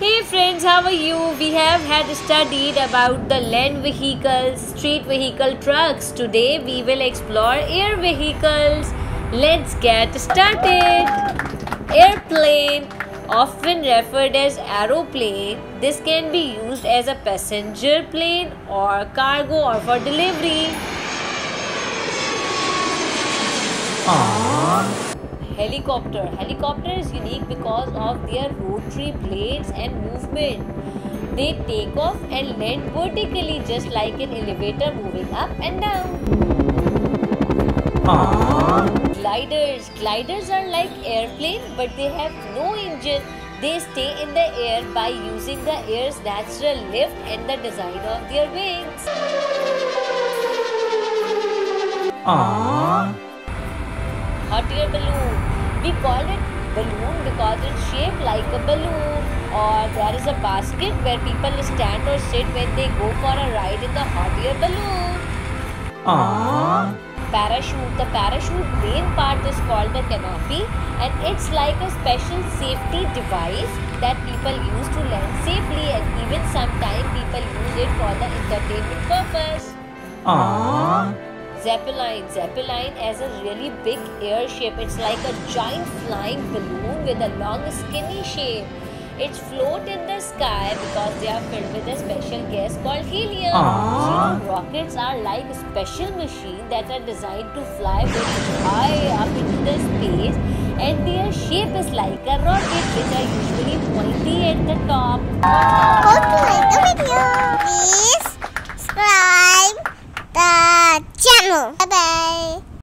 Hey friends, how are you? We have had studied about the land vehicles, street vehicle, trucks. Today we will explore air vehicles. Let's get started. Airplane, often referred as aeroplane, this can be used as a passenger plane or cargo or for delivery. Helicopter. Helicopter is unique because of their rotary blades and movement. They take off and land vertically just like an elevator moving up and down. Gliders. Gliders are like airplanes but they have no engine. They stay in the air by using the air's natural lift and the design of their wings. Hot air balloon. We call it balloon because it's shaped like a balloon, or there is a basket where people stand or sit when they go for a ride in the hot air balloon. Parachute. The parachute main part is called the canopy and it's like a special safety device that people use to land safely, and even sometimes people use it for the entertainment purpose. Zeppelin. Zeppelin has a really big air shape. It's like a giant flying balloon with a long skinny shape. It's float in the sky because they are filled with a special gas called helium. Rockets are like a special machine that are designed to fly very high up into the space, and their shape is like a rocket, which are usually pointy at the top. Hope you like the video. Please subscribe the channel. Bye bye.